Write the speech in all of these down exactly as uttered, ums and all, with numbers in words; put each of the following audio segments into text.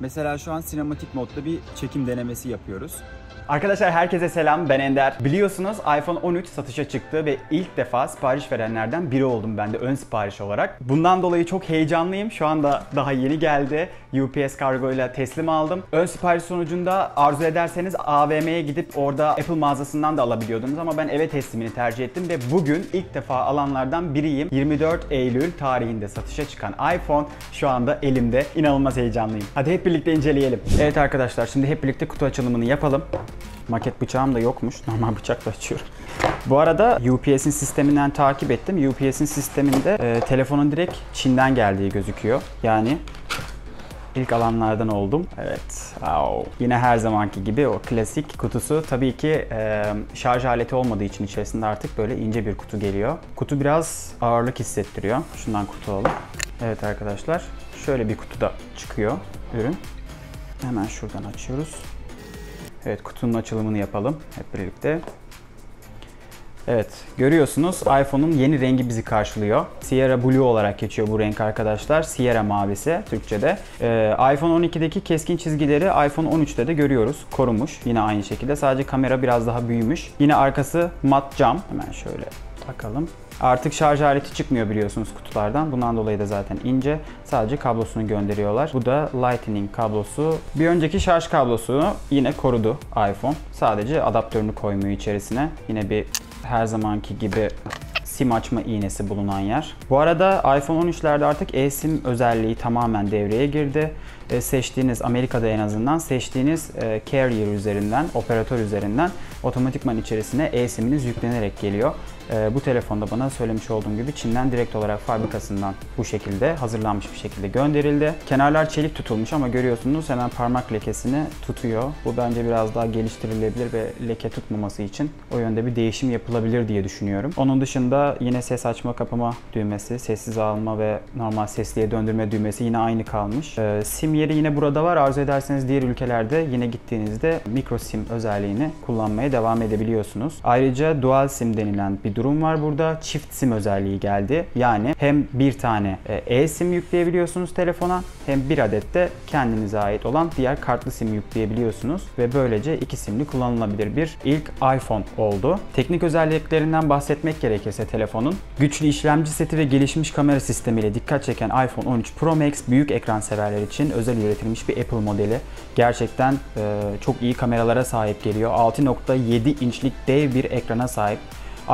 Mesela şu an sinematik modda bir çekim denemesi yapıyoruz. Arkadaşlar herkese selam, ben Ender. Biliyorsunuz iPhone on üç satışa çıktı ve ilk defa sipariş verenlerden biri oldum ben de ön sipariş olarak. Bundan dolayı çok heyecanlıyım. Şu anda daha yeni geldi. U P S kargo ile teslim aldım. Ön sipariş sonucunda arzu ederseniz A V M'ye gidip orada Apple mağazasından da alabiliyordunuz ama ben eve teslimini tercih ettim ve bugün ilk defa alanlardan biriyim. yirmi dört Eylül tarihinde satışa çıkan iPhone şu anda elimde. İnanılmaz heyecanlıyım. Hadi hep birlikte inceleyelim. Evet arkadaşlar, şimdi hep birlikte kutu açılımını yapalım. Maket bıçağım da yokmuş. Normal bıçakla açıyorum. Bu arada U P S'in sisteminden takip ettim. U P S'in sisteminde e, telefonun direkt Çin'den geldiği gözüküyor. Yani ilk alanlardan oldum. Evet. Au. Yine her zamanki gibi o klasik kutusu. Tabii ki e, şarj aleti olmadığı için içerisinde artık böyle ince bir kutu geliyor. Kutu biraz ağırlık hissettiriyor. Şundan kurtulalım. Evet arkadaşlar. Şöyle bir kutuda çıkıyor ürün. Hemen şuradan açıyoruz. Evet, kutunun açılımını yapalım hep birlikte. Evet, görüyorsunuz iPhone'un yeni rengi bizi karşılıyor. Sierra Blue olarak geçiyor bu renk arkadaşlar. Sierra mavisi Türkçe'de. Ee, iPhone on iki'deki keskin çizgileri iPhone on üç'te de görüyoruz. Korumuş yine aynı şekilde. Sadece kamera biraz daha büyümüş. Yine arkası mat cam. Hemen şöyle takalım. Artık şarj aleti çıkmıyor biliyorsunuz kutulardan. Bundan dolayı da zaten ince. Sadece kablosunu gönderiyorlar. Bu da Lightning kablosu. Bir önceki şarj kablosunu yine korudu iPhone. Sadece adaptörünü koymuyor içerisine. Yine bir her zamanki gibi sim açma iğnesi bulunan yer. Bu arada iPhone on üç'lerde artık eSIM özelliği tamamen devreye girdi. E, seçtiğiniz, Amerika'da en azından seçtiğiniz e, carrier üzerinden, operatör üzerinden otomatikman içerisine eSIM'iniz yüklenerek geliyor. E, bu telefonda bana söylemiş olduğum gibi Çin'den direkt olarak fabrikasından bu şekilde hazırlanmış bir şekilde gönderildi. Kenarlar çelik tutulmuş ama görüyorsunuz hemen parmak lekesini tutuyor. Bu bence biraz daha geliştirilebilir ve leke tutmaması için o yönde bir değişim yapılabilir diye düşünüyorum. Onun dışında yine ses açma kapama düğmesi, sessiz alma ve normal sesliye döndürme düğmesi yine aynı kalmış. E, sim yeri yine burada var. Arzu ederseniz diğer ülkelerde yine gittiğinizde micro sim özelliğini kullanmaya devam edebiliyorsunuz. Ayrıca dual sim denilen bir durum var burada. Çift sim özelliği geldi. Yani hem bir tane e-sim yükleyebiliyorsunuz telefona hem bir adet de kendinize ait olan diğer kartlı sim yükleyebiliyorsunuz ve böylece iki simli kullanılabilir bir ilk iPhone oldu. Teknik özelliklerinden bahsetmek gerekirse telefonun güçlü işlemci seti ve gelişmiş kamera sistemiyle dikkat çeken iPhone on üç Pro Max büyük ekran severler için özel üretilmiş bir Apple modeli. Gerçekten e, çok iyi kameralara sahip geliyor. altı nokta yedi inçlik dev bir ekrana sahip.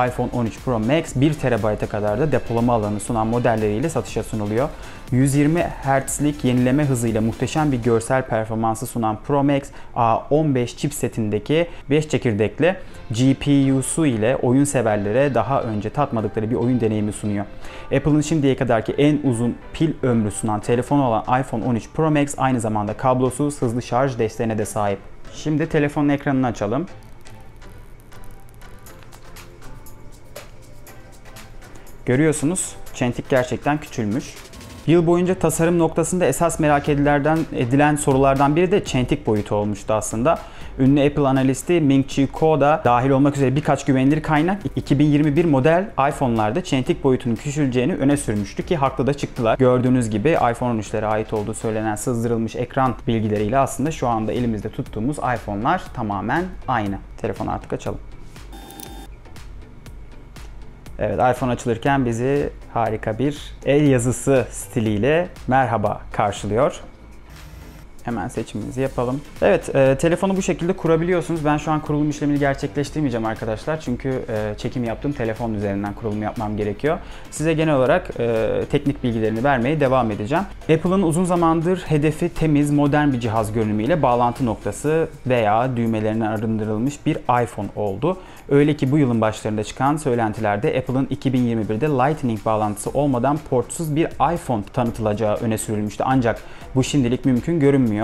iPhone on üç Pro Max bir terabayta kadar da depolama alanı sunan modelleriyle satışa sunuluyor. yüz yirmi hertz'lik yenileme hızıyla muhteşem bir görsel performansı sunan Pro Max A on beş chipsetindeki beş çekirdekli G P U'su ile oyun severlere daha önce tatmadıkları bir oyun deneyimi sunuyor. Apple'ın şimdiye kadarki en uzun pil ömrü sunan telefon olan iPhone on üç Pro Max aynı zamanda kablosuz hızlı şarj desteğine de sahip. Şimdi telefonun ekranını açalım. Görüyorsunuz çentik gerçekten küçülmüş. Yıl boyunca tasarım noktasında esas merak edilen, edilen sorulardan biri de çentik boyutu olmuştu aslında. Ünlü Apple analisti Ming-Chi Ko da dahil olmak üzere birkaç güvenilir kaynak iki bin yirmi bir model iPhone'larda çentik boyutunun küçüleceğini öne sürmüştü ki haklı da çıktılar. Gördüğünüz gibi iPhone on üç'lere ait olduğu söylenen sızdırılmış ekran bilgileriyle aslında şu anda elimizde tuttuğumuz iPhone'lar tamamen aynı. Telefonu artık açalım. Evet, iPhone açılırken bizi harika bir el yazısı stiliyle merhaba karşılıyor. Hemen seçimimizi yapalım. Evet, e, telefonu bu şekilde kurabiliyorsunuz. Ben şu an kurulum işlemini gerçekleştirmeyeceğim arkadaşlar. Çünkü e, çekim yaptığım telefon üzerinden kurulum yapmam gerekiyor. Size genel olarak e, teknik bilgilerini vermeye devam edeceğim. Apple'ın uzun zamandır hedefi temiz, modern bir cihaz görünümüyle bağlantı noktası veya düğmelerinden arındırılmış bir iPhone oldu. Öyle ki bu yılın başlarında çıkan söylentilerde Apple'ın iki bin yirmi bir'de Lightning bağlantısı olmadan portsuz bir iPhone tanıtılacağı öne sürülmüştü. Ancak bu şimdilik mümkün görünmüyor.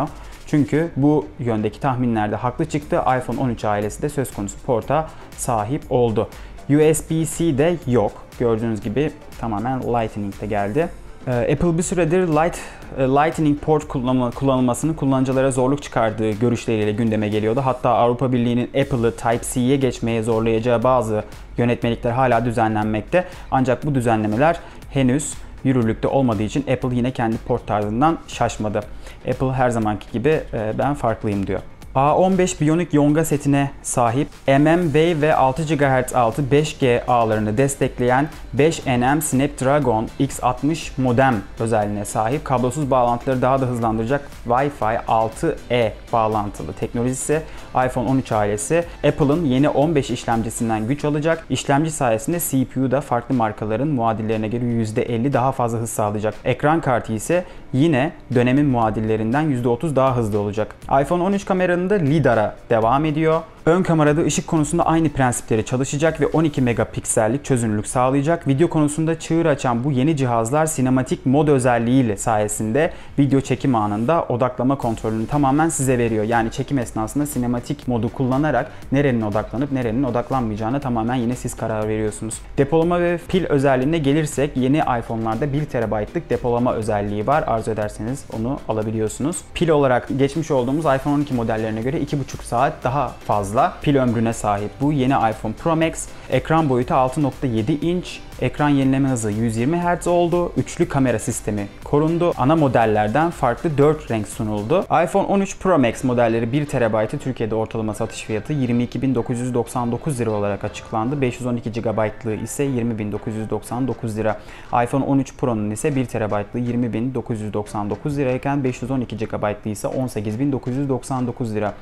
Çünkü bu yöndeki tahminlerde haklı çıktı. iPhone on üç ailesi de söz konusu porta sahip oldu. U S B C de yok. Gördüğünüz gibi tamamen Lightning'de geldi. Apple bir süredir Light, Lightning port kullanılmasının kullanıcılara zorluk çıkardığı görüşleriyle gündeme geliyordu. Hatta Avrupa Birliği'nin Apple'ı Type C'ye geçmeye zorlayacağı bazı yönetmelikler hala düzenlenmekte. Ancak bu düzenlemeler henüz yürürlükte olmadığı için Apple yine kendi port tarzından şaşmadı. Apple her zamanki gibi e, ben farklıyım diyor. A on beş Bionic yonga setine sahip M M Wave ve altı gigahertz altı beş G ağlarını destekleyen beş nanometre Snapdragon X altmış modem özelliğine sahip, kablosuz bağlantıları daha da hızlandıracak Wi-Fi altı E bağlantılı teknolojisi. iPhone on üç ailesi Apple'ın yeni on beş işlemcisinden güç alacak. İşlemci sayesinde C P U da farklı markaların muadillerine göre yüzde elli daha fazla hız sağlayacak. Ekran kartı ise yine dönemin muadillerinden yüzde otuz daha hızlı olacak. iPhone on üç kameranın da lidara devam ediyor. Ön kamerada ışık konusunda aynı prensipleri çalışacak ve on iki megapiksellik çözünürlük sağlayacak. Video konusunda çığır açan bu yeni cihazlar sinematik mod özelliğiyle sayesinde video çekim anında odaklama kontrolünü tamamen size veriyor. Yani çekim esnasında sinematik modu kullanarak nerenin odaklanıp nerenin odaklanmayacağına tamamen yine siz karar veriyorsunuz. Depolama ve pil özelliğine gelirsek yeni iPhone'larda bir terabaytlık depolama özelliği var. Arzu ederseniz onu alabiliyorsunuz. Pil olarak geçmiş olduğumuz iPhone on iki modellerine göre iki buçuk saat daha fazla pil ömrüne sahip bu yeni iPhone Pro Max. Ekran boyutu altı nokta yedi inç, ekran yenileme hızı yüz yirmi hertz oldu, üçlü kamera sistemi korundu, ana modellerden farklı dört renk sunuldu. iPhone on üç Pro Max modelleri bir terabaytı Türkiye'de ortalama satış fiyatı yirmi iki bin dokuz yüz doksan dokuz lira olarak açıklandı. beş yüz on iki gigabaytlığı ise yirmi bin dokuz yüz doksan dokuz lira. iPhone on üç Pro'nun ise bir terabaytlığı yirmi bin dokuz yüz doksan dokuz lirayken beş yüz on iki gigabaytlığı ise on sekiz bin dokuz yüz doksan dokuz lira.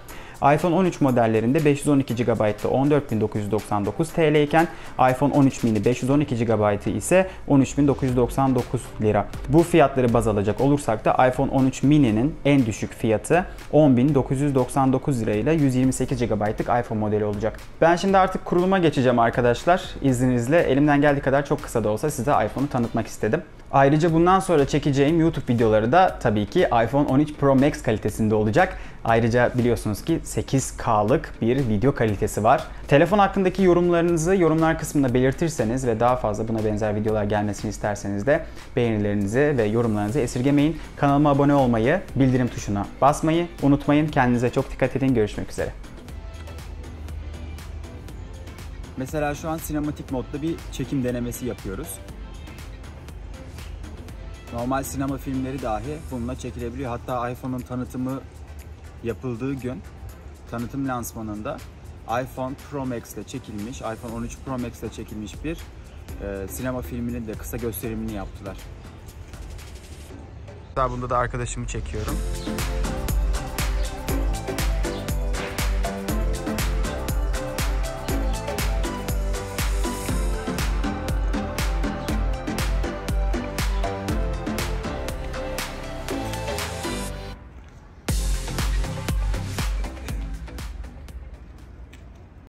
iPhone on üç modellerinde beş yüz on iki gigabaytlı on dört bin dokuz yüz doksan dokuz TL iken iPhone on üç mini beş yüz on iki gigabaytı ise on üç bin dokuz yüz doksan dokuz lira. Bu fiyatları baz alacak olursak da iPhone on üç mini'nin en düşük fiyatı on bin dokuz yüz doksan dokuz lira ile yüz yirmi sekiz gigabaytlık iPhone modeli olacak. Ben şimdi artık kuruluma geçeceğim arkadaşlar. İzninizle elimden geldiği kadar çok kısa da olsa size iPhone'u tanıtmak istedim. Ayrıca bundan sonra çekeceğim YouTube videoları da tabii ki iPhone on üç Pro Max kalitesinde olacak. Ayrıca biliyorsunuz ki sekiz K'lık bir video kalitesi var. Telefon hakkındaki yorumlarınızı yorumlar kısmında belirtirseniz ve daha fazla buna benzer videolar gelmesini isterseniz de beğenilerinizi ve yorumlarınızı esirgemeyin. Kanalıma abone olmayı, bildirim tuşuna basmayı unutmayın. Kendinize çok dikkat edin. Görüşmek üzere. Mesela şu an sinematik modda bir çekim denemesi yapıyoruz. Normal sinema filmleri dahi bununla çekilebiliyor. Hatta iPhone'un tanıtımı yapıldığı gün, tanıtım lansmanında iPhone Pro Max ile çekilmiş, iPhone on üç Pro Max ile çekilmiş bir e, sinema filminin de kısa gösterimini yaptılar. Bunda da arkadaşımı çekiyorum.